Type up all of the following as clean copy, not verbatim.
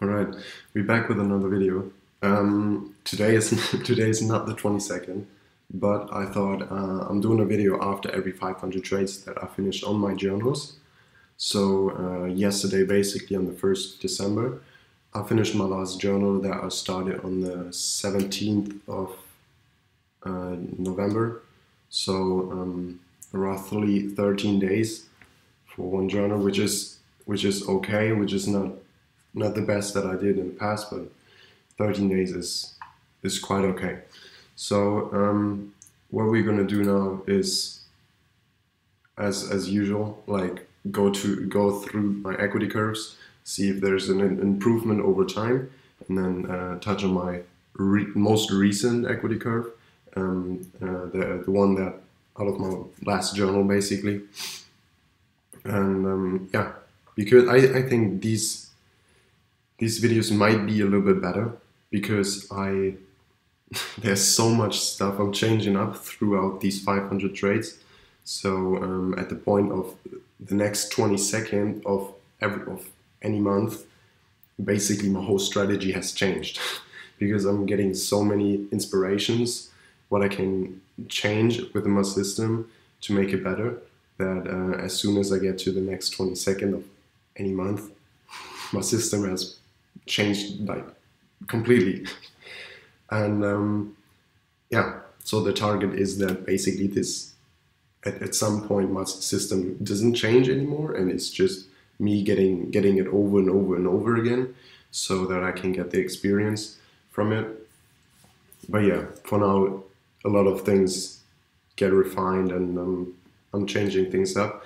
Alright, we're back with another video. Today is not the 22nd, but I thought I'm doing a video after every 500 trades that I finished on my journals. So yesterday, basically on the 1st December, I finished my last journal that I started on the 17th of November. So roughly 13 days for one journal, which is okay, which is not the best that I did in the past, but 13 days is quite okay. So what we're gonna do now is, as usual, like go through my equity curves, see if there's an improvement over time, and then touch on my most recent equity curve, the one that out of my last journal basically. And yeah, because I think these videos might be a little bit better because there's so much stuff I'm changing up throughout these 500 trades. So at the point of the next 22nd of any month, basically my whole strategy has changed because I'm getting so many inspirations, what I can change within my system to make it better, that as soon as I get to the next 22nd of any month, my system has changed like completely. And yeah, so the target is that basically this at some point my system doesn't change anymore, and it's just me getting it over and over and over again so that I can get the experience from it. But yeah, for now a lot of things get refined, and I'm changing things up,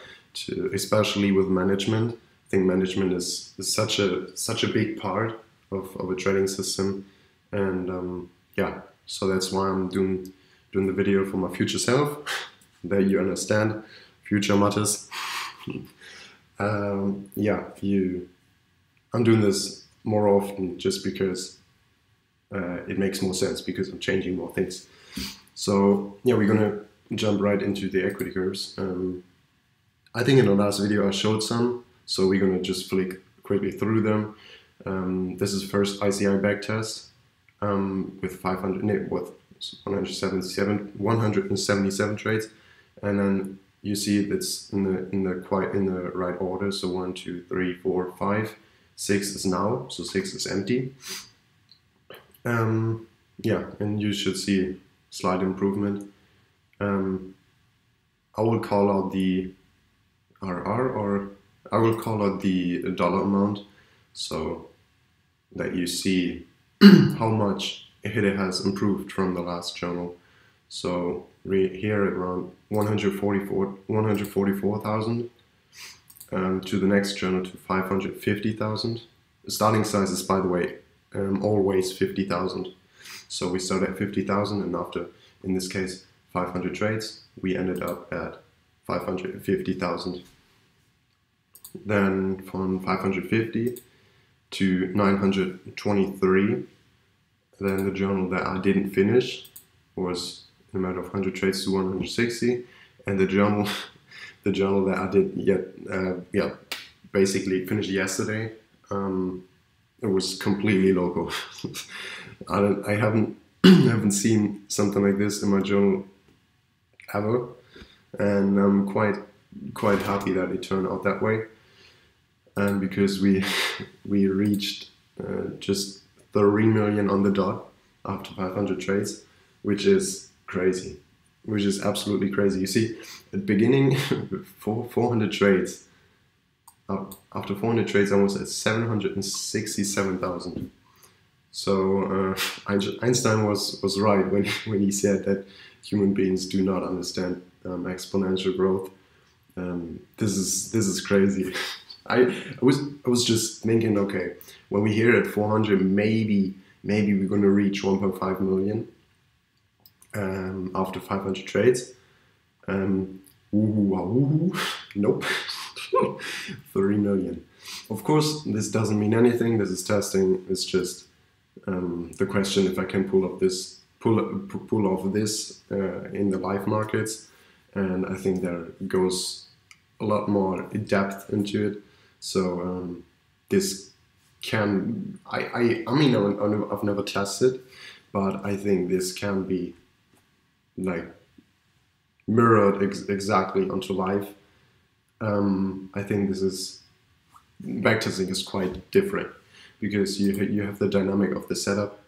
especially with management. I think management is such a big part of a trading system. And yeah, so that's why I'm doing the video for my future self, that you understand, future matters. Yeah, I'm doing this more often just because it makes more sense, because I'm changing more things. So yeah, we're gonna jump right into the equity curves. I think in the last video I showed some, so we're gonna just flick quickly through them. This is first ICI backtest with 177 trades, and then you see that's in the right order. So 1, 2, 3, 4, 5, 6 is now, so 6 is empty. Yeah, and you should see slight improvement. I will call out the RR, or I will call out the dollar amount, so that you see how much it has improved from the last journal. So here at around 144,000, to the next journal to 550,000. The starting size is, by the way, always 50,000. So we started at 50,000, and after, in this case, 500 trades, we ended up at 550,000. Then from 550 to 923, then the journal that I didn't finish was in a matter of 100 trades to 160, and the journal that I did yet, yeah, basically finished yesterday, it was completely local. I haven't seen something like this in my journal ever, and I'm quite happy that it turned out that way. And because we reached just 3 million on the dot after 500 trades, which is crazy, which is absolutely crazy. You see, at the beginning, for 400 trades, after 400 trades, I was at 767,000. So Einstein was right when he said that human beings do not understand exponential growth. This is crazy. I was just thinking, okay, when we're here at 400, maybe we're gonna reach 1.5 million after 500 trades. Nope, 3 million. Of course, this doesn't mean anything. This is testing. It's just the question if I can pull off this in the live markets. And I think there goes a lot more depth into it. So this can, I mean, I've never tested, but I think this can be like mirrored exactly onto live. I think this is, backtesting is quite different because you have the dynamic of the setup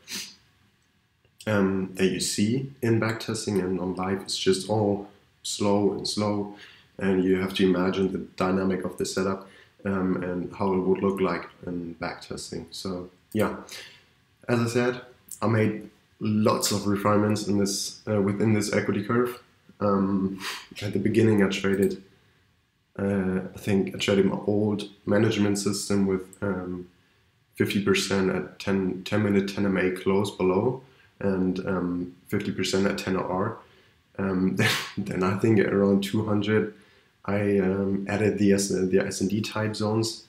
that you see in backtesting, and on live it's just all slow and slow, and you have to imagine the dynamic of the setup and how it would look like in backtesting. So yeah, as I said, I made lots of refinements in this within this equity curve. At the beginning, I traded. I think I traded my old management system with 50% at 10 minute 10MA close below, and 50% at 10 OR. Then I think around 200, I added the S&D type zones.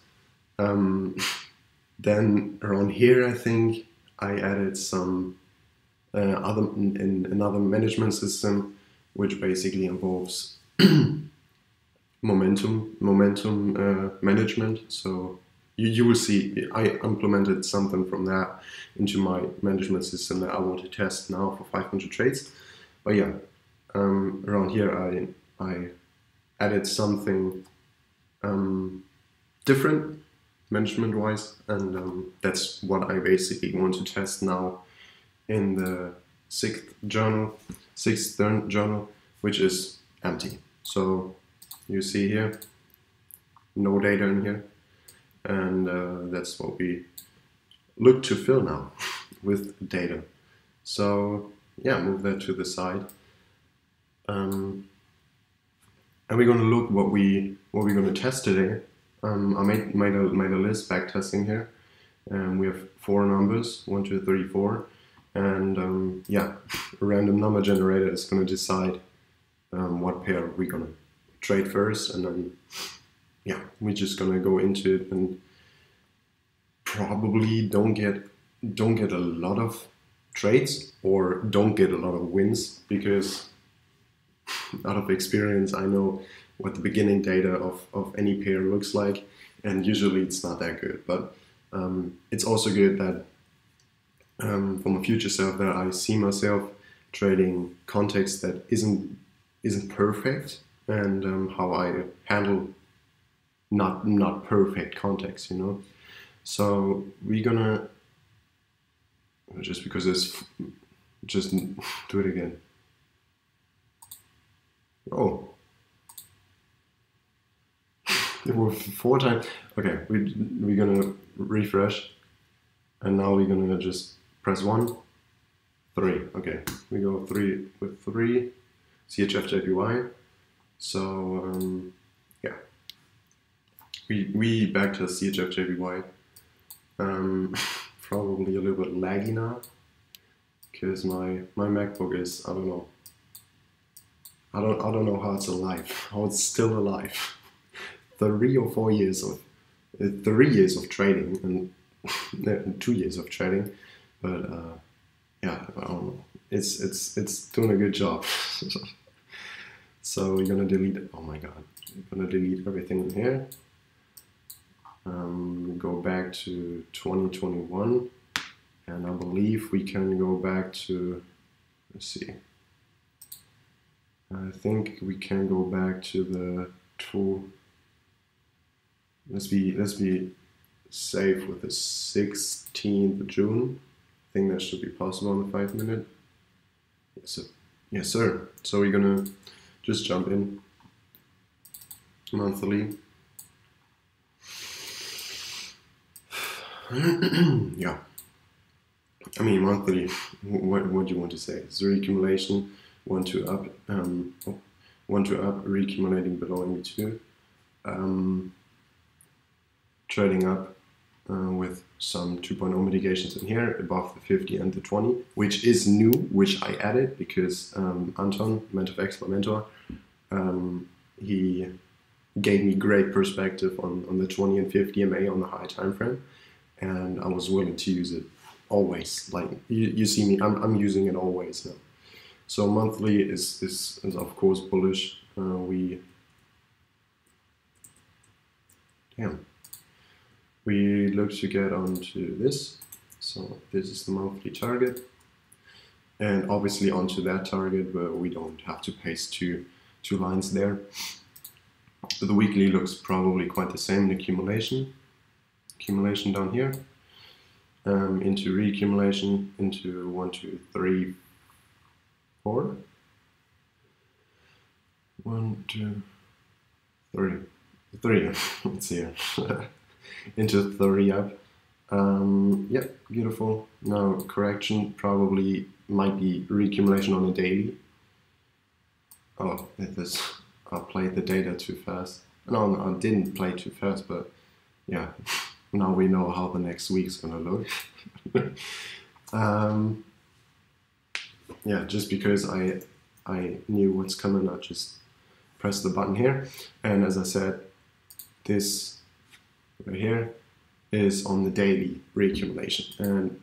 Then around here, I think I added some another management system, which basically involves momentum management. So you will see I implemented something from that into my management system that I want to test now for 500 trades. But yeah, around here I added something different management wise, and that's what I basically want to test now in the sixth journal, which is empty. So you see here, no data in here, and that's what we look to fill now with data. So yeah, move that to the side, and we're going to look what we're going to test today. I made a list back testing here, and we have 4 numbers, 1, 2, 3, 4, and yeah, a random number generator is going to decide what pair we're going to trade first, and then yeah, we're just gonna go into it and probably don't get a lot of trades or don't get a lot of wins, because out of experience I know what the beginning data of any pair looks like, and usually it's not that good. But it's also good that from a future self that I see myself trading context that isn't perfect, and how I handle not perfect context, you know. So we're gonna, just because it's just do it again. Oh, it was 4 times. Okay, we're gonna refresh, and now we're gonna just press 1, 3. Okay, we go 3 with 3 CHFJPY. So yeah, we back to CHFJPY. Probably a little bit laggy now, because my MacBook is, I don't know how it's alive, how it's still alive. 3 or 4 years of 3 years of trading and 2 years of trading, but yeah, I don't know. It's doing a good job. So we're gonna delete, oh my god, we're gonna delete everything in here. Go back to 2021, and I believe we can go back to, let's see. I think we can go back to the 2. Let's be safe with the 16th of June. I think that should be possible in a 5 minute. So, yes, sir. So we're gonna just jump in monthly. Yeah, I mean monthly. What do you want to say? It's reaccumulation, 1, 2 up, 1, 2 up, reaccumulating below ME2, trading up with some 2.0 mitigations in here above the 50 and the 20, which is new, which I added because Anton Mentfx, my mentor, he gave me great perspective on the 20 and 50 MA on the high time frame, and I was willing to use it always. Like you see me, I'm using it always now. So monthly is of course bullish. Damn. we look to get onto this. So this is the monthly target, and obviously onto that target where we don't have to paste two lines there. So the weekly looks probably quite the same, the accumulation down here, into reaccumulation, into 1, 2, 3, 4. 1, 2, 3, 3. It's here. Into 3 up. Yep, beautiful. Now correction probably might be reaccumulation on a daily. Oh, I played the data too fast. No, I didn't play too fast, but yeah. Now we know how the next week's gonna look. Yeah, just because I knew what's coming, I just pressed the button here. And as I said, this right here is on the daily reaccumulation, and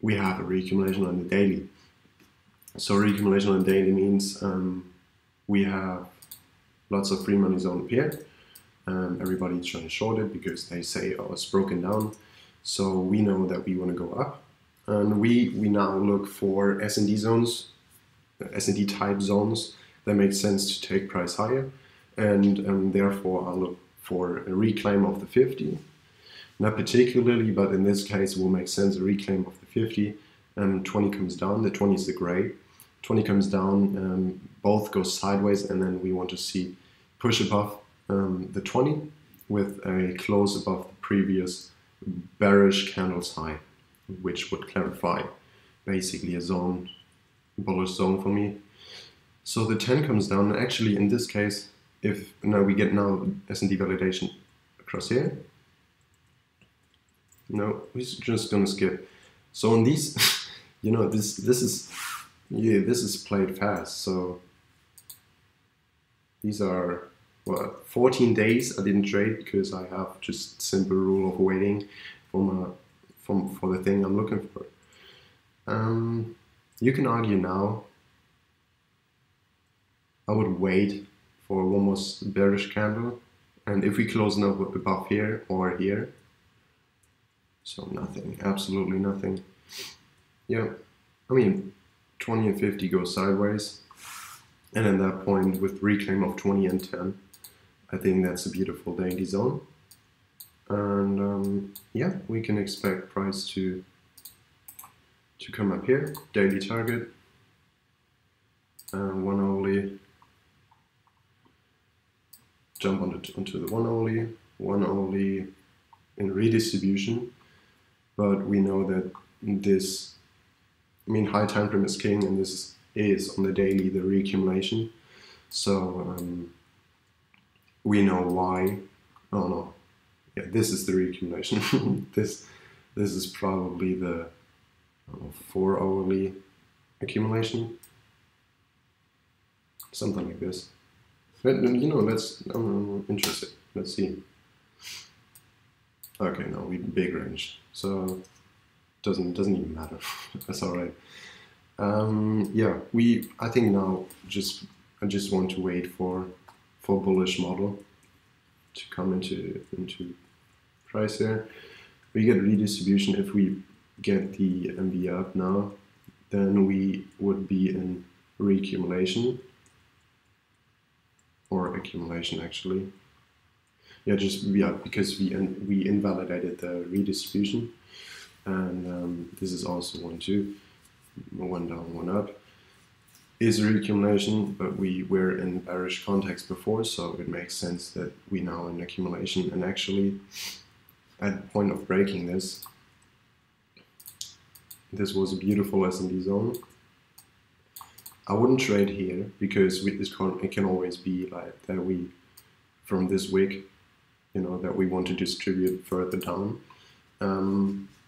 we have a reaccumulation on the daily. So reaccumulation on the daily means we have lots of free money zone here. Everybody's trying to short it because they say, oh, it's broken down. So we know that we want to go up, and we now look for S&D zones, S&D type zones that make sense to take price higher, and therefore I look for a reclaim of the 50. Not particularly, but in this case will make sense, a reclaim of the 50. 20 comes down, the 20 is the gray. 20 comes down, both go sideways, and then we want to see push above the 20 with a close above the previous bearish candles high, which would clarify basically a zone, bullish zone for me. So the 10 comes down. Actually, in this case, if now we get now S&D validation across here. No, we're just gonna skip. So on these, you know, this is played fast. So these are, well, 14 days I didn't trade because I have just simple rule of waiting for the thing I'm looking for. You can argue now, I would wait for one more bearish candle, and if we close now above here or here, so nothing, absolutely nothing. Yeah, I mean, 20 and 50 go sideways, and at that point with reclaim of 20 and 10, I think that's a beautiful daily zone. And yeah, we can expect price to come up here, daily target, one only, jump onto the one only in redistribution. But we know that this, I mean, high time frame is king, and this is on the daily, the reaccumulation. So we know why. Oh no, yeah, this is the reaccumulation. this is probably the 4 hourly accumulation, something like this. But, you know, I'm interested. Let's see. Okay, no, we big range, so doesn't even matter. That's all right. Yeah, I think now I just want to wait for bullish model to come into price here. We get redistribution. If we get the MB up now, then we would be in reaccumulation or accumulation actually. Yeah, because we invalidated the redistribution, and this is also 1, 2, one down, one up. Is reaccumulation, but we were in bearish context before, so it makes sense that we now in accumulation. And actually, at the point of breaking this was a beautiful S&D zone. I wouldn't trade here because it can always be like that. We from this wick, you know, that we want to distribute further down.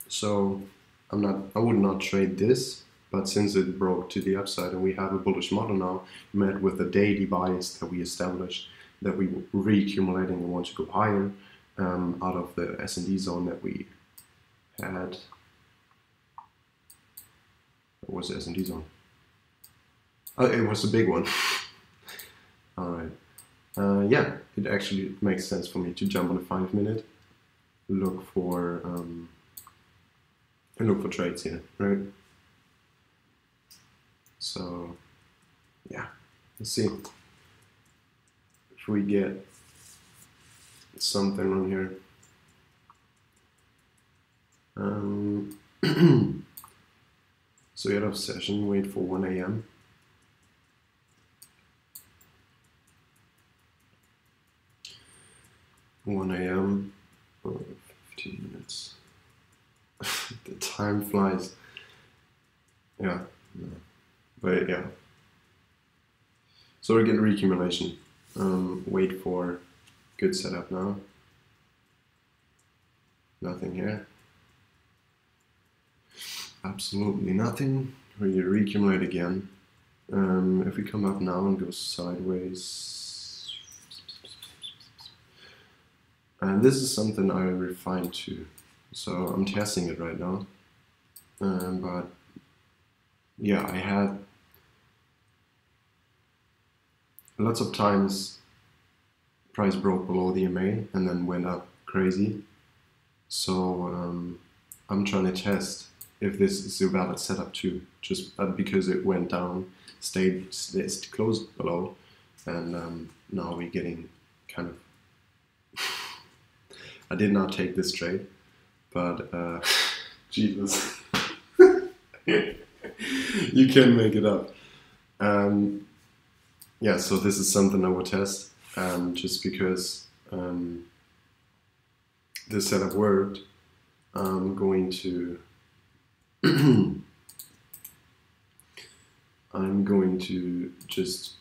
So I would not trade this. But since it broke to the upside and we have a bullish model now, met with the daily bias that we established, that we were reaccumulating and want to go higher out of the S&D zone that we had. What was the S&D zone? Oh, it was a big one. All right. yeah, it actually makes sense for me to jump on a 5-minute, look for trades here, right? So yeah, let's see if we get something on here. So out of session, wait for 1 AM. Oh, 15 minutes. The time flies. Yeah, but yeah. So we get reaccumulation. Wait for good setup now. Nothing here. Absolutely nothing. We reaccumulate again. If we come up now and go sideways, and this is something I refined too. So I'm testing it right now. But yeah, I had lots of times price broke below the MA and then went up crazy. So I'm trying to test if this is a valid setup too, just because it went down, stayed closed below, and now we're getting kind of. I did not take this trade, but Jesus, you can make it up. Yeah, so this is something I will test, just because this setup worked. I'm going to. I'm going to just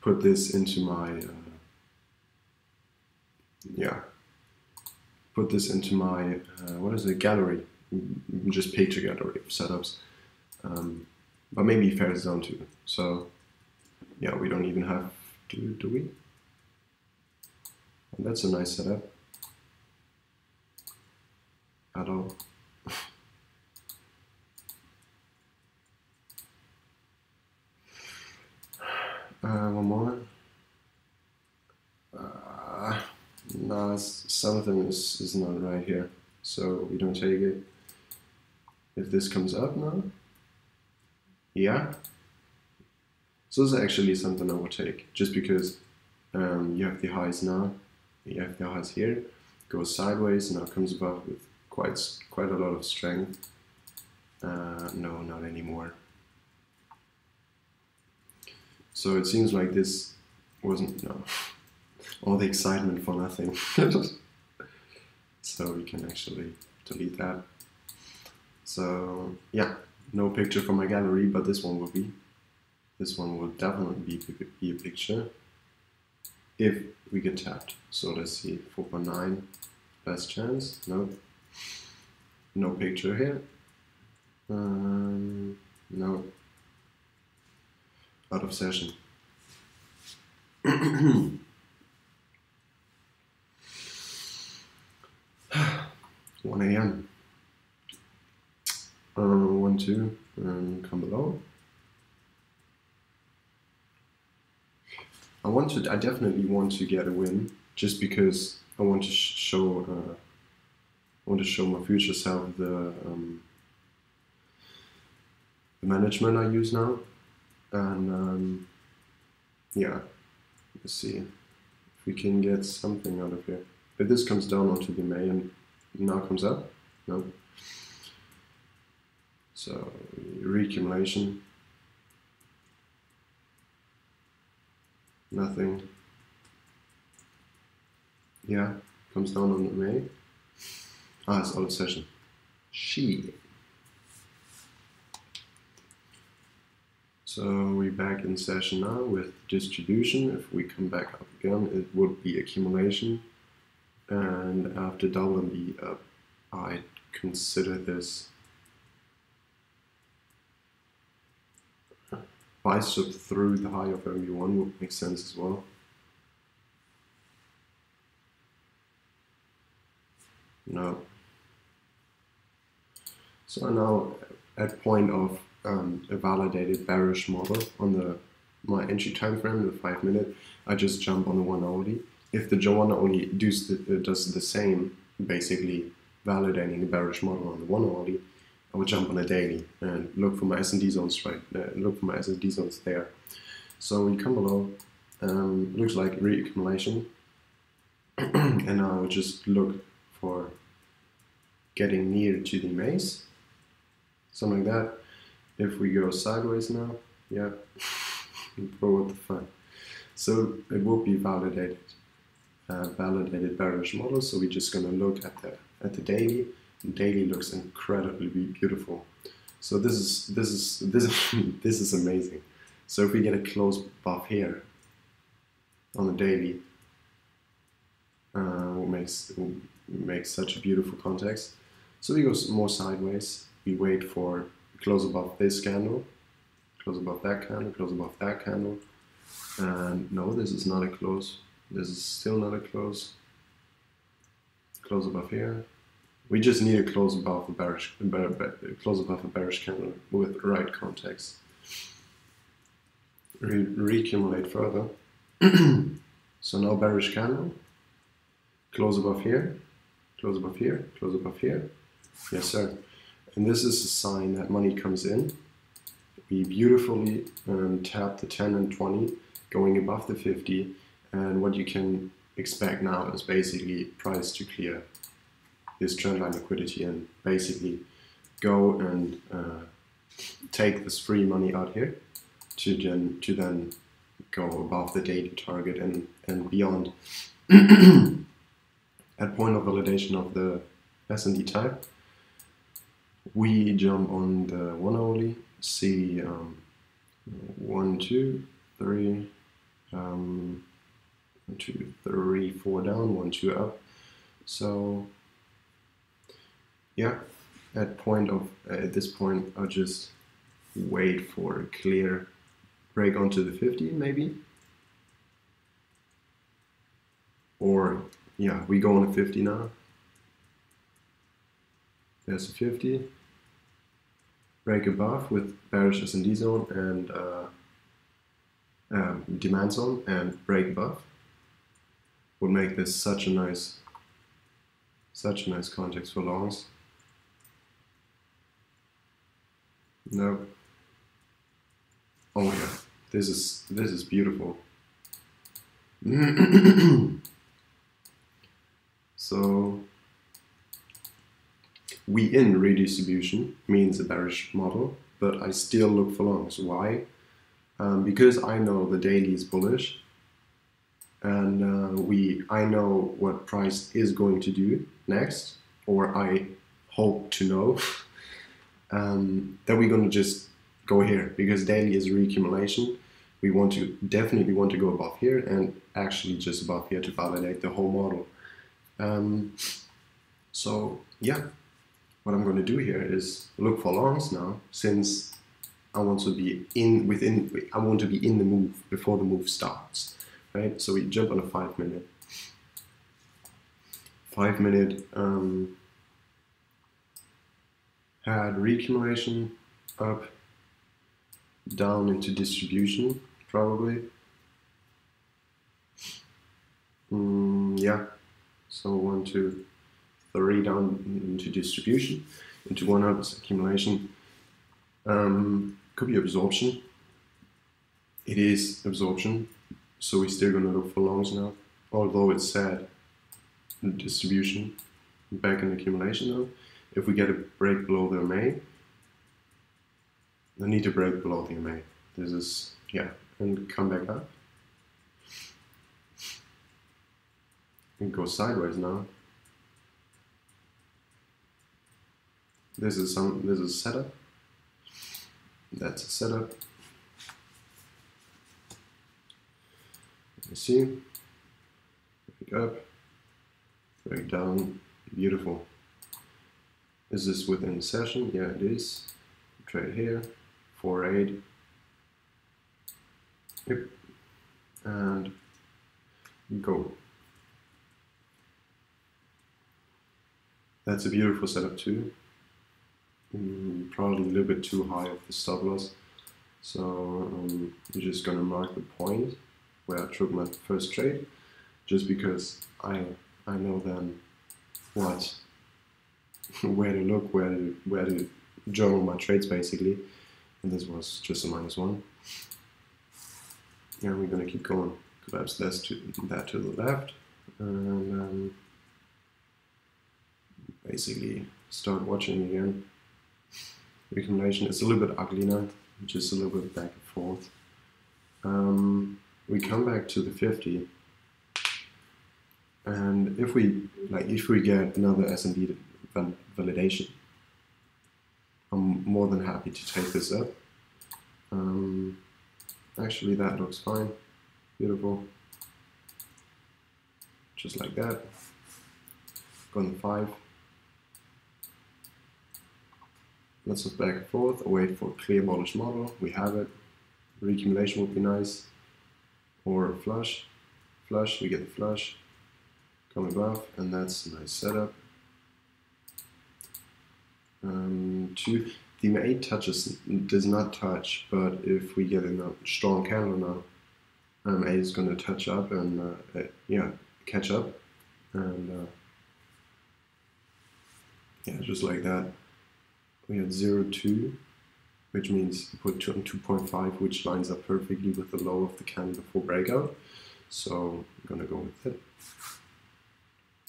put this into my what is it, gallery, just picture gallery of setups, but maybe Ferris Zone too. So yeah, we don't even have to, do we? And that's a nice setup at all. One more. No, something is not right here, so we don't take it. If this comes up now, yeah. So this is actually something I will take, just because you have the highs now, you have the highs here, goes sideways, now comes above with quite a lot of strength. No, not anymore. So it seems like this wasn't, no, all the excitement for nothing. So we can actually delete that. So yeah, no picture for my gallery, but this one will be. This one will definitely be a picture if we get tapped. So let's see, 4.9, best chance, no. No picture here, no. Out of session. One AM. 1 2 and come below. I definitely want to get a win, just because I want to show. I want to show my future self the management I use now. And yeah, let's see if we can get something out of here. If this comes down onto the MA and now comes up, no. So reaccumulation, nothing. Yeah, comes down on the MA. Ah, it's out of session. She. So we're back in session now with distribution. If we come back up again, it would be accumulation. And after WMB up, I consider this bicep through the high of MB1 would make sense as well. No. So now at point of a validated bearish model on the my entry time frame in the 5 minute, I just jump on the 1 hourly. If the 1 hourly does the same, basically validating the bearish model on the 1 hourly, I would jump on a daily and look for my S&D zones there. So we come below, looks like reaccumulation, and I would just look for getting near to the maze, something like that. If we go sideways now, yeah, bro, what the fuck. So it will be validated, bearish model. So we're just gonna look at the daily. The daily looks incredibly beautiful. So this is amazing. So if we get a close above here on the daily, we'll make such a beautiful context. So we go more sideways. We wait for close above this candle, close above that candle, close above that candle. And no, this is not a close. This is still not a close. Close above here. We just need a close above the bearish, candle with right context. Reaccumulate further. So now bearish candle. Close above here. Close above here. Close above here. Yes, sir. And this is a sign that money comes in. We beautifully tap the 10 and 20, going above the 50. And what you can expect now is basically price to clear this trendline liquidity and basically go and take this free money out here to then go above the daily target and beyond at point of validation of the S&D type. We jump on the 1 hourly, see 1, 2, 3, 4 down, 1, 2 up. So yeah, at this point, I'll just wait for a clear break onto the 50, maybe. Or yeah, we go on a 50 now. There's a 50. Break above with bearish S&D zone and demand zone and break above would make this such a nice, context for longs. No. Oh yeah, this is beautiful. So we in redistribution means a bearish model, but I still look for longs. Why? Because I know the daily is bullish, and I know what price is going to do next, or I hope to know. Then we're gonna just go here because daily is reaccumulation. We want to definitely go above here and actually just above here to validate the whole model. So yeah, what I'm gonna do here is look for longs now, since I want to be in the move before the move starts, right? So we jump on a 5 minute. 5 minute. Had reaccumulation up, down into distribution, probably. Yeah, so 1, 2, 3 down into distribution, into 1 up is accumulation. Could be absorption. It is absorption, so we're still gonna look for longs now, although it's sad. Distribution, back in accumulation now. If we get a break below the MA, I need to break below the MA. This is, yeah, and come back up. And go sideways now. This is setup. That's a setup. You see, break up, break down, beautiful. Is this within session? Yeah, it is. Trade here, 4.8. Yep, and go. That's a beautiful setup too. Probably a little bit too high of the stop loss. So I'm just going to mark the point where I took my first trade, just because I know then what, where to look, where to journal my trades basically. And this was just a -1. And we're going to keep going. Collapse that to the left, and basically start watching again. Recommendation is a little bit ugly now, just a little bit back and forth. We come back to the 50, and if we get another S&D validation, I'm more than happy to take this up. Actually, that looks fine, beautiful, just like that. Go on the 5. Lots of back and forth. Wait for clear bullish model. We have it. Reaccumulation would be nice, or flush. Flush. We get the flush. Come above, and that's a nice setup. 2. The M8 does not touch, but if we get a strong candle now, M8 is going to touch up and yeah, catch up, and yeah, just like that. We had 0.2, which means put 2.5, which lines up perfectly with the low of the candle before breakout. So I'm gonna go with it.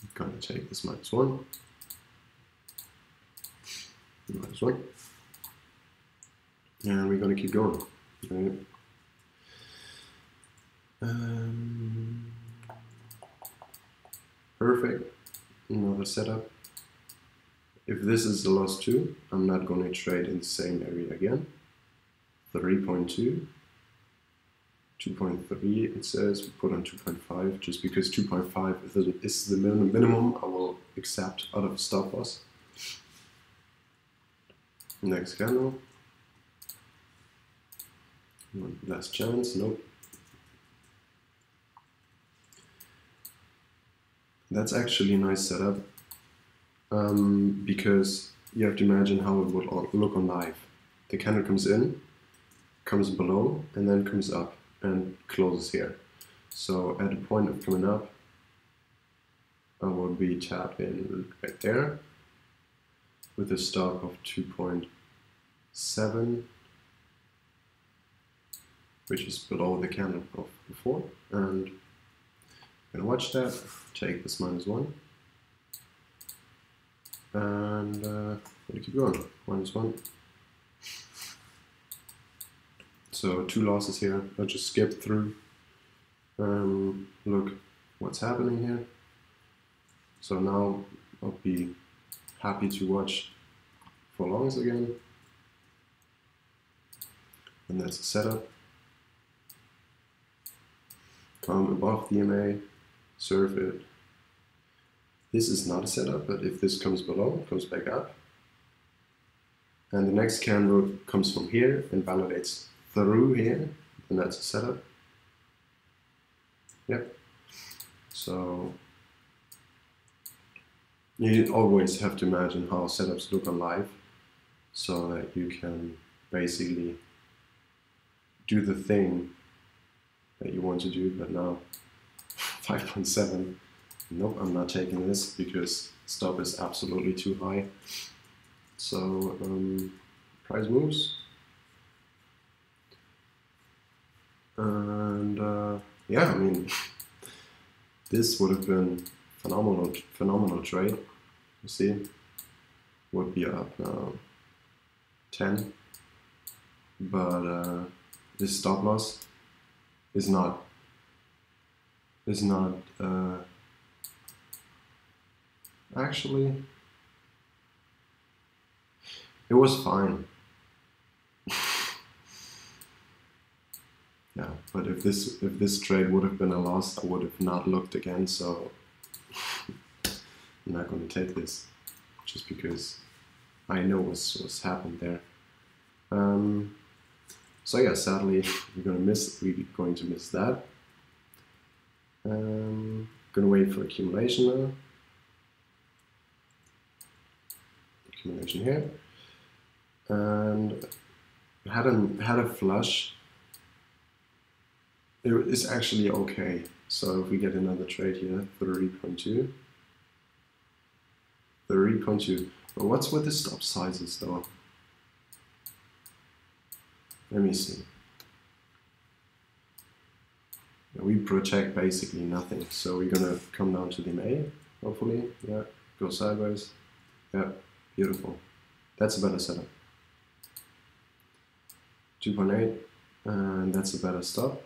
I'm gonna take this -1. -1. And we're gonna keep going. Right? Perfect. Another setup. If this is the last 2, I'm not going to trade in the same area again. 3.2, 2.3, it says we put on 2.5, just because 2.5 is the minimum I will accept out of stop loss. Next candle. Last chance, nope. That's actually a nice setup. Because you have to imagine how it would look on live. The candle comes in, comes below, and then comes up and closes here. So at the point of coming up, I will be tapping back there with a stop of 2.7, which is below the candle of before. And I'm gonna watch that, take this -1. And we'll keep going. -1. So 2 losses here. I'll just skip through. Look what's happening here. So now I'll be happy to watch for longs again. And that's the setup. Come above the MA, serve it. This is not a setup, but if this comes below, comes back up, and the next candle comes from here and validates through here, then that's a setup. Yep. So you always have to imagine how setups look on live, so that you can basically do the thing that you want to do. But now 5.7. Nope, I'm not taking this because stop is absolutely too high. So price moves, and yeah, I mean, this would have been phenomenal trade. You see, would be up now 10, but this stop loss is not. Actually, it was fine. Yeah, but if this trade would have been a loss, I would have not looked again. So I'm not going to take this, just because I know what's happened there. So yeah, sadly, we're going to miss that. Gonna wait for accumulation now. Accumulation here, and had a flush, it's actually okay. So if we get another trade here, 3.2, 3.2. But what's with the stop sizes though? Let me see. We protect basically nothing, so we're gonna come down to the MA, hopefully. Yeah, go sideways. Yeah, beautiful. That's a better setup. 2.8, and that's a better stop.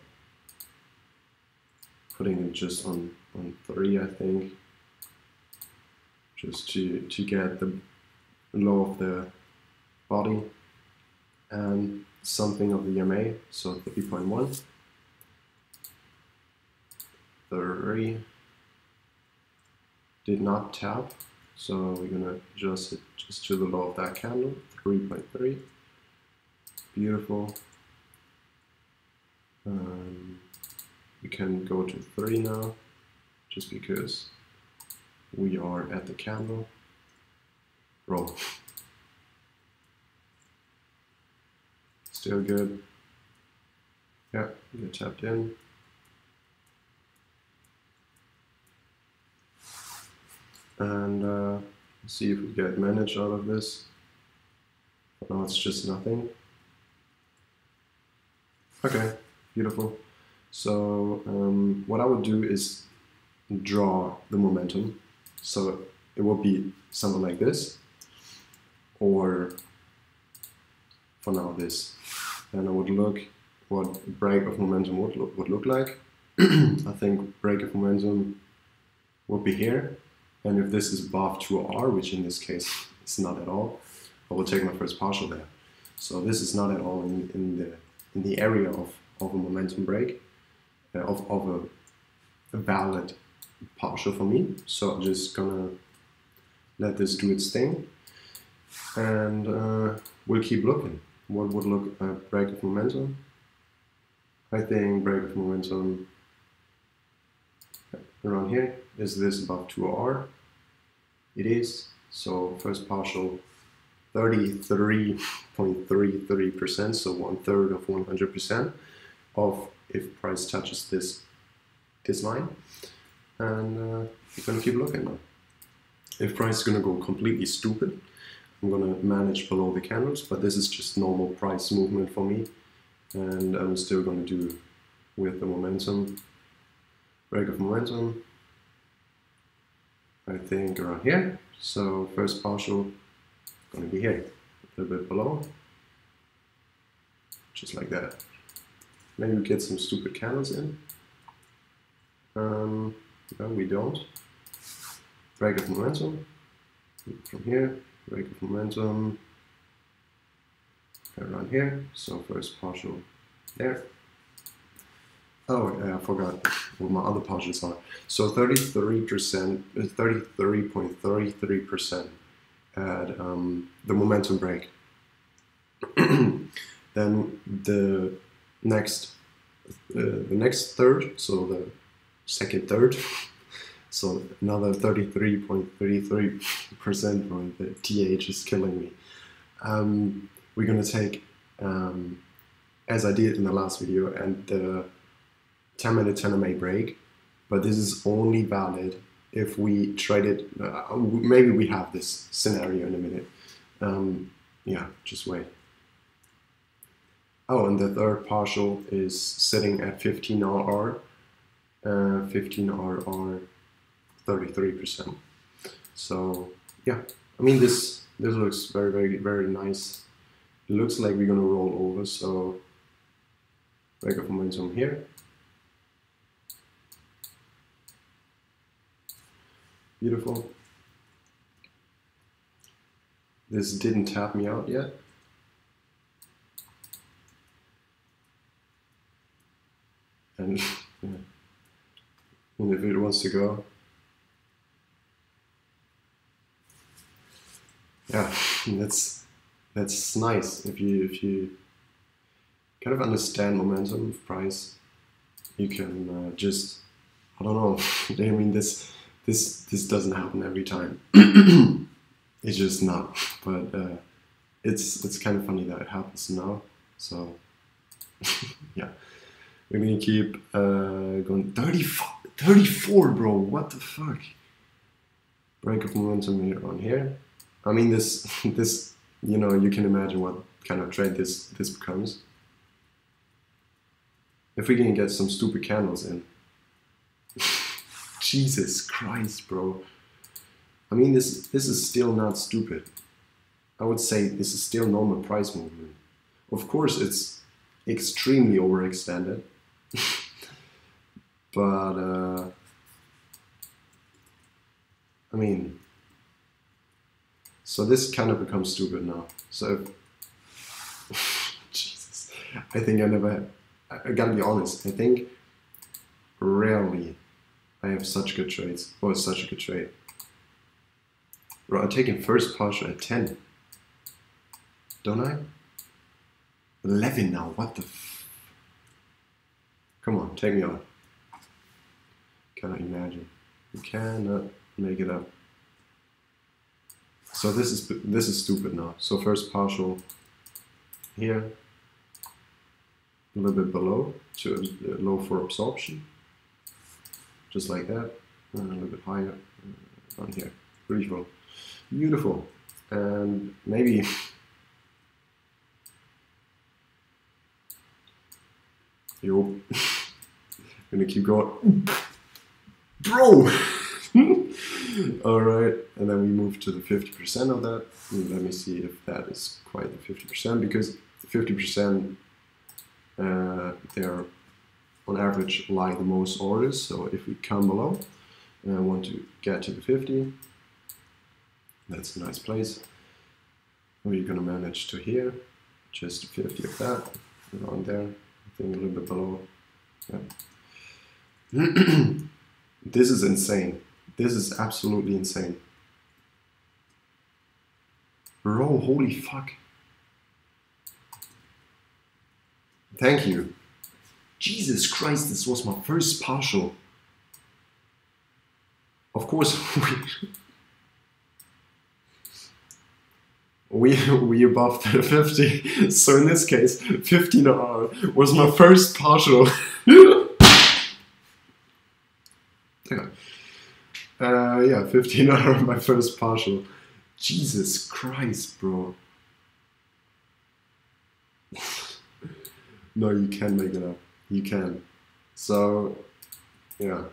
Putting it just on 3, I think, just to get the low of the body and something of the MA, so 3.1. 3 did not tap, so we're gonna adjust it just to the low of that candle, 3.3. Beautiful. We can go to 3 now, just because we are at the candle. Roll. Still good. Yeah, you're tapped in. And see if we get managed out of this. But now it's just nothing. Okay, beautiful. So what I would do is draw the momentum. So it will be something like this, or for now this. And I would look what break of momentum would look like. I think break of momentum would be here. And if this is above 2R, which in this case is not at all, I will take my first partial there. So this is not at all in the area of a momentum break, of a valid partial for me. So I'm just gonna let this do its thing, and we'll keep looking. What would look a break of momentum? I think break of momentum around here. Is this above 2R? It is. So first partial 33.33%, so 1/3 of 100% of if price touches this line. And we're gonna keep looking now. If price is gonna go completely stupid, I'm gonna manage below the candles, but this is just normal price movement for me, and I'm still gonna do with the momentum. Break of momentum, I think around here. So first partial gonna be here, a little bit below, just like that. Maybe we get some stupid candles in. No, we don't. Break of momentum from here. Break of momentum around here. So first partial there. Oh, I forgot what my other partials are. So 33.33% at the momentum break. Then the next third, so the second third, so another 33.33%. Right, the TH is killing me. We're gonna take as I did in the last video, and the 10-minute 10 MA break, but this is only valid if we trade it. Maybe we have this scenario in a minute. Yeah, just wait. Oh, and the third partial is sitting at 15RR, 15RR 33%. So yeah, I mean this looks very, very, very nice. It looks like we're gonna roll over. So break of momentum here. Beautiful. This didn't tap me out yet. And, yeah. And if it wants to go. Yeah, that's nice. If you kind of understand momentum of price, you can just, I don't know, I mean this doesn't happen every time. It's just not. But it's kind of funny that it happens now. So yeah, we're gonna keep going. 34, bro, what the fuck? Break of momentum here on here. I mean, this, you know, you can imagine what kind of trade this becomes. If we can get some stupid candles in. Jesus Christ, bro. I mean, this is still not stupid. I would say this is still normal price movement. Of course, it's extremely overextended. But, I mean, so this kind of becomes stupid now. So, Jesus, I think I never have. I gotta be honest, I think rarely I have such good trades. Oh, it's such a good trade. Bro, I'm taking first partial at 10. Don't I? 11 now, what the f... Come on, take me on. Cannot imagine. You cannot make it up. So this is stupid now. So first partial here. A little bit below, to low for absorption, just like that, and a little bit higher on here. Beautiful, beautiful, and maybe yo, I'm gonna keep going, bro. All right, and then we move to the 50% of that. Let me see if that is quite the 50%, because the 50%. They're on average like the most orders, so if we come below and want to get to the 50, that's a nice place. We're gonna manage to here, just 50 of that, around there, I think a little bit below. Yeah. This is insane. This is absolutely insane. Bro, holy fuck. Thank you. Jesus Christ, this was my first partial. Of course, we above the 50. So in this case, 15 hour was my first partial. Yeah, 15 hour my first partial. Jesus Christ, bro. No, you can make it up. You can. So, yeah.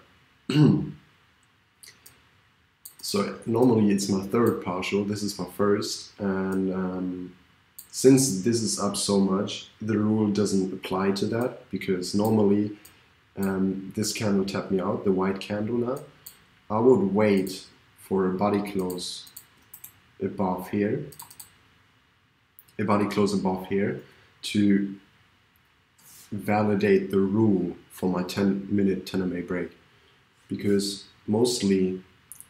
So normally it's my third partial. This is my first, and since this is up so much, the rule doesn't apply to that, because normally this candle tapped me out, the white candle now. I would wait for a body close above here. A body close above here to validate the rule for my 10-minute 10MA break, because mostly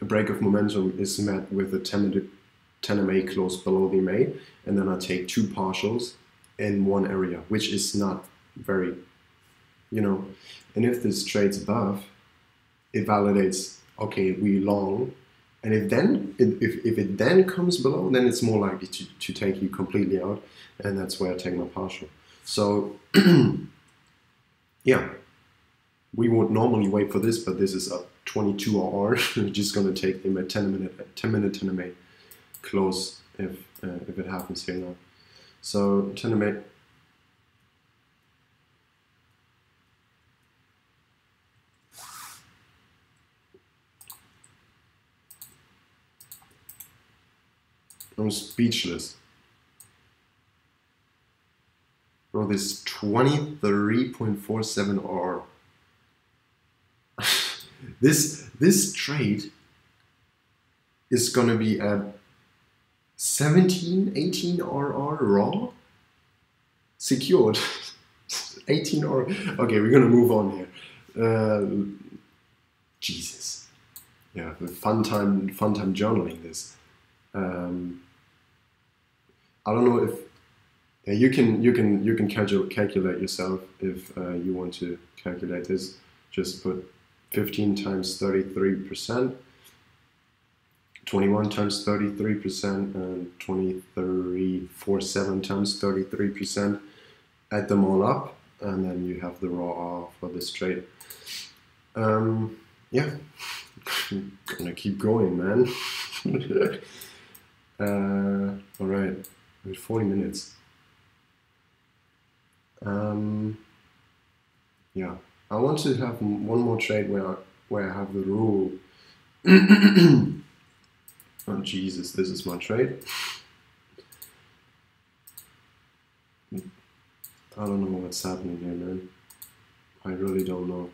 a break of momentum is met with a 10-minute 10MA close below the MA, and then I take two partials in one area, which is not very, you know. And if this trades above, it validates, okay, we long, and if then if it then comes below, then it's more likely to take you completely out, and that's where I take my partial. So yeah, we would normally wait for this, but this is a 22 hour. We're just gonna take them at 10 minute 10MA close if it happens here now. So 10MA. I'm speechless. Bro, this 23.47 R. This trade is gonna be at 17, 18 RR raw secured. 18 RR. Okay, we're gonna move on here. Jesus, yeah, fun time journaling this. I don't know if. Yeah, you can calculate yourself if you want to calculate this. Just put 15 times 33%, 21 times 33%, and 23.47 times 33%, add them all up, and then you have the raw R for this trade. Yeah, I'm gonna keep going, man. All right, we're 40 minutes. Yeah, I want to have one more trade where I have the rule. Oh Jesus, this is my trade. I don't know what's happening here, man. I really don't know.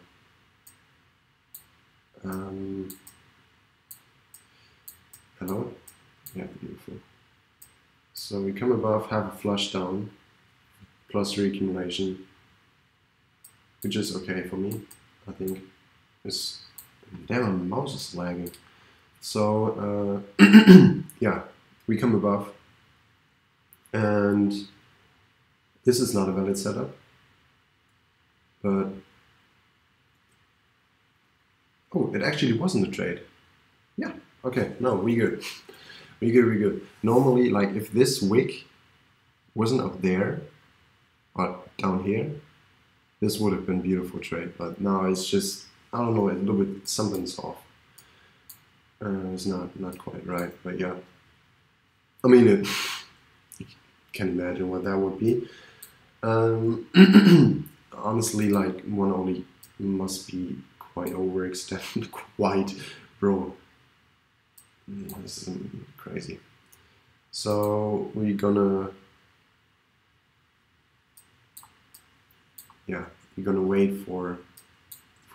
Hello? Yeah, beautiful. So we come above, have a flush down, plus reaccumulation, which is okay for me, I think. It's, damn, mouse is lagging. So, yeah, we come above, and this is not a valid setup, but, oh, it actually wasn't a trade. Yeah, okay, no, we good. We good, we good. Normally, like, if this wick wasn't up there, but down here, this would have been a beautiful trade, but now it's just, I don't know, a little bit, something's off. It's not quite right, but yeah. I mean, it, you can imagine what that would be. Honestly, like, one only must be quite overextended, quite, bro. This is crazy. So we're gonna, yeah, we're gonna wait for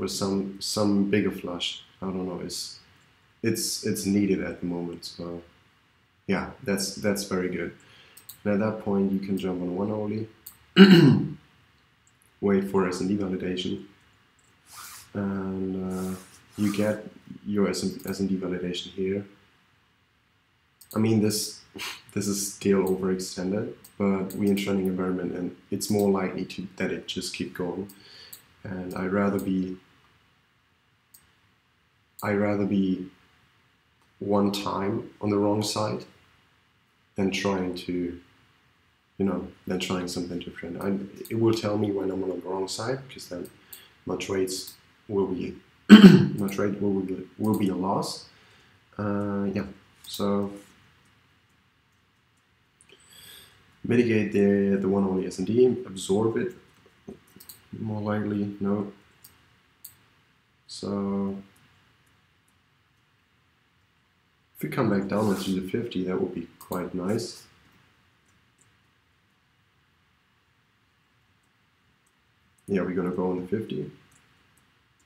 some bigger flush. I don't know. It's needed at the moment. So yeah, that's very good. And at that point, you can jump on one only. Wait for S&D validation, and you get your S&D validation here. I mean, this is still overextended, but we're in trending environment, and it's more likely that it just keep going. And I'd rather be one time on the wrong side than trying to, you know, than trying something different. It will tell me when I'm on the wrong side, because then my trades will be my trade will be a loss. Yeah, so. Mitigate the one only S&D, absorb it, more likely, no. So, if we come back down to the 50, that would be quite nice. Yeah, we're gonna go on the 50.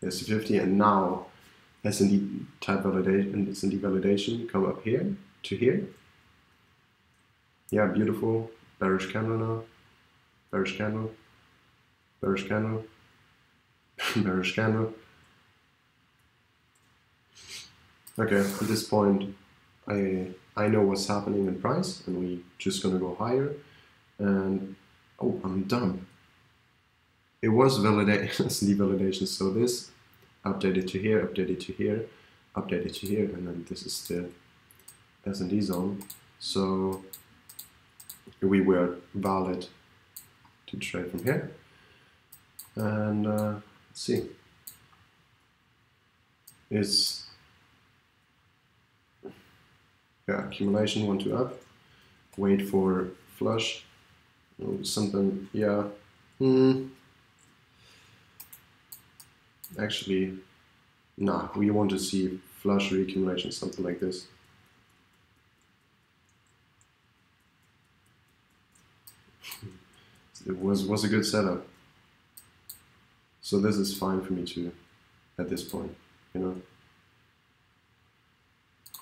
There's the 50, and now S&D type validation, S&D validation, come up here, to here. Yeah, beautiful. Bearish candle now, bearish candle, bearish candle, bearish candle. Okay, at this point, I know what's happening in price, and we just gonna go higher. And oh, I'm done. It was S&D validation, so this updated to here, updated to here, updated to here, and then this is the S&D zone. So we were valid to trade from here, and let's see. It's, yeah, accumulation 1-2 up. Wait for flush. Oh, something, yeah. Actually, nah. We want to see flush reaccumulation, something like this. It was a good setup, so this is fine for me too, at this point, you know.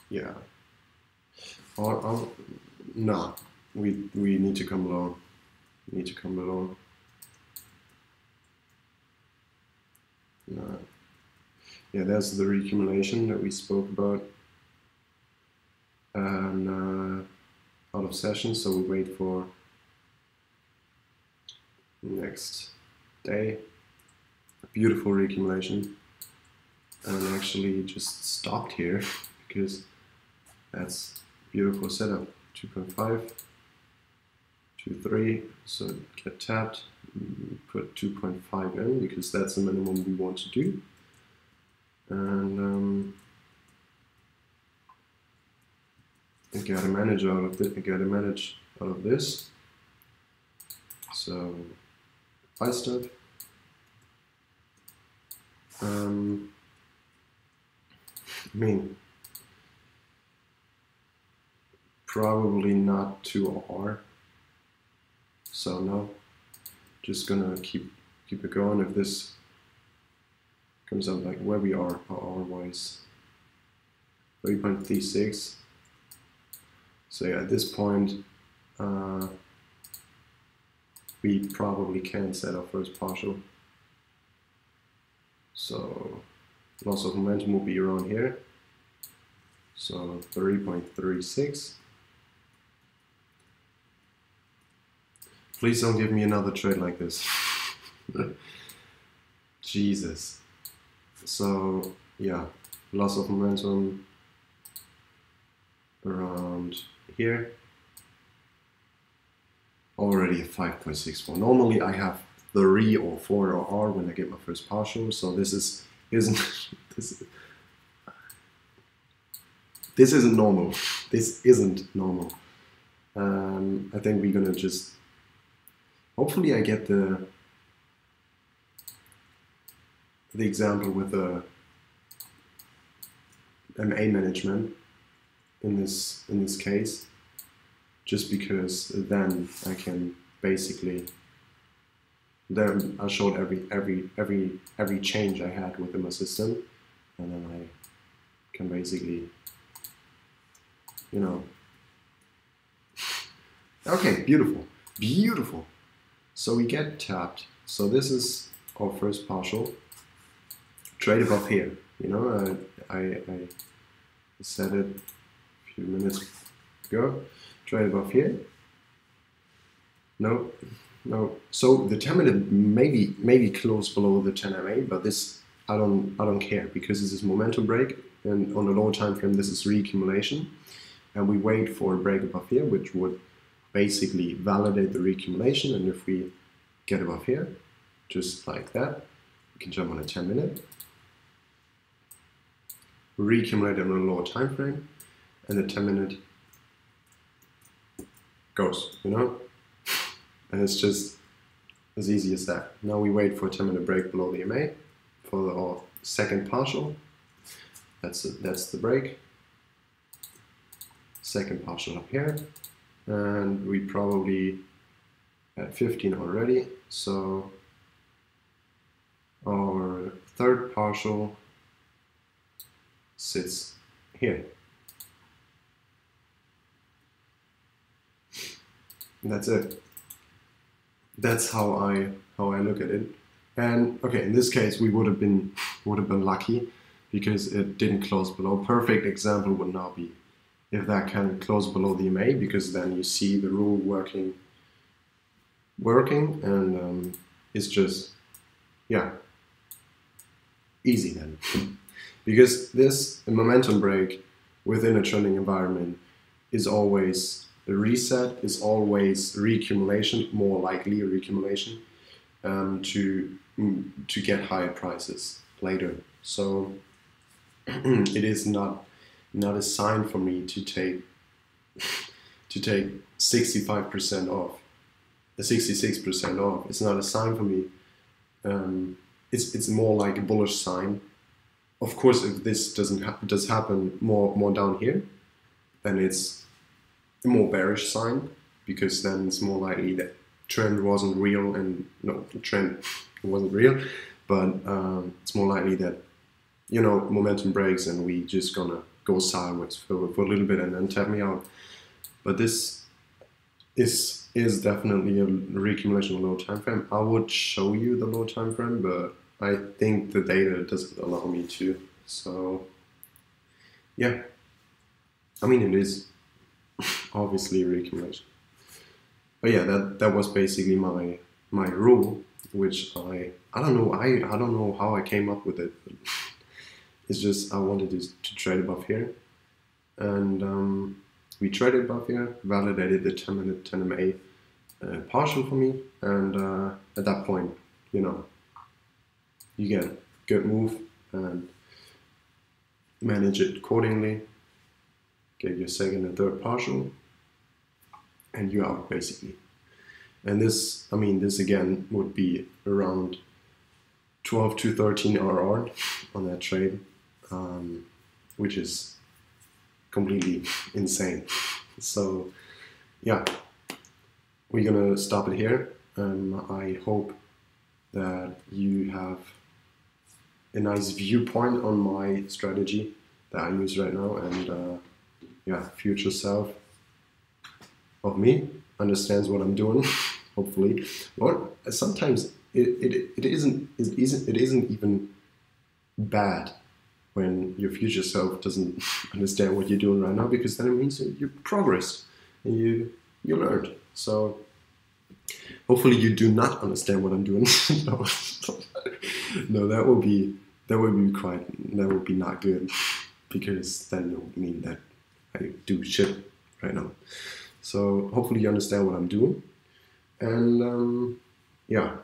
Yeah. Or nah, we need to come along. We need to come along. Nah. Yeah, that's the reaccumulation that we spoke about. And out of session, so we wait for next day, beautiful reaccumulation, and actually just stopped here because that's beautiful setup. 2.5, Q3, so get tapped, we put 2.5 in because that's the minimum we want to do. And I gotta manage out of this. So buy step. I mean, probably not 2OR. So no, just gonna keep it going. If this comes out like where we are OR-wise, 3.36. So yeah, at this point, we probably can set our first partial. So loss of momentum will be around here. So 3.36. Please don't give me another trade like this. Jesus. So yeah, loss of momentum around here. Already at 5.64. Normally I have 3 or 4 OR when I get my first partial. So this isn't normal. This isn't normal. I think we're gonna just. Hopefully I get the example with the MA management in this case, just because then I can basically then I showed every change I had within my system, and then I can basically, you know. Okay, beautiful, beautiful. So we get tapped. So this is our first partial. Trade above here. You know, I said it a few minutes ago. Trade above here. No, no. So the 10 minute maybe close below the 10 MA, but this I don't care because this is momentum break, and on the lower time frame this is reaccumulation, and we wait for a break above here, which would basically validate the reaccumulation, and if we get above here, just like that, we can jump on a 10 minute, reaccumulate on a lower time frame, and the 10 minute goes, you know? And it's just as easy as that. Now we wait for a 10 minute break below the MA for our second partial. That's the break. Second partial up here. And we probably at 15 already, so our third partial sits here. That's it. That's how I look at it. And okay, in this case we would have been lucky because it didn't close below. Perfect example would now be if that can close below the MA, because then you see the rule working, and it's just, yeah, easy then. Because this momentum break within a trending environment is always a reset, is always reaccumulation, more likely reaccumulation, to get higher prices later. So it is not a sign for me to take 65% off, 66% off. It's not a sign for me. It's more like a bullish sign. Of course, if this does happen more down here, then it's a more bearish sign, because then it's more likely that trend wasn't real, and no, the trend wasn't real, but it's more likely that, you know, momentum breaks and we just gonna go sideways for a little bit and then tap me out. But this is definitely a reaccumulation low time frame. I would show you the low time frame, but I think the data doesn't allow me to. So yeah, I mean it is obviously a reaccumulation. But yeah, that was basically my rule, which I don't know how I came up with it. It's just I wanted to trade above here, and we traded above here, validated the 10 minute 10 MA, partial for me, and at that point, you know, you get a good move and manage it accordingly. Get your second and third partial, and you're out basically. And this, I mean, this again would be around 12 to 13 RR on that trade, which is completely insane. So yeah, we're gonna stop it here. I hope that you have a nice viewpoint on my strategy that I use right now, and yeah, future self of me understands what I'm doing, hopefully. Or sometimes it isn't even bad when your future self doesn't understand what you're doing right now, because then it means that you progressed and you learned. So hopefully you do not understand what I'm doing. No. No, that would be not good, because then it would mean that I do shit right now. So hopefully you understand what I'm doing, and yeah,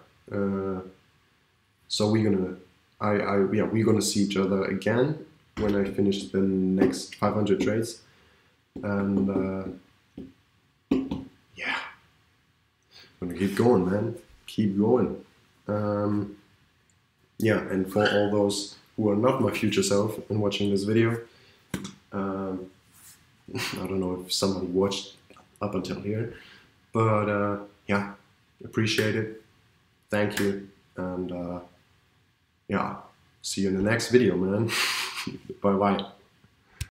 so we're gonna see each other again when I finish the next 500 trades, and yeah, I'm gonna keep going, man, keep going. Yeah, and for all those who are not my future self and watching this video, I don't know if somebody watched up until here, but yeah, appreciate it, thank you, and yeah, see you in the next video, man. Bye bye.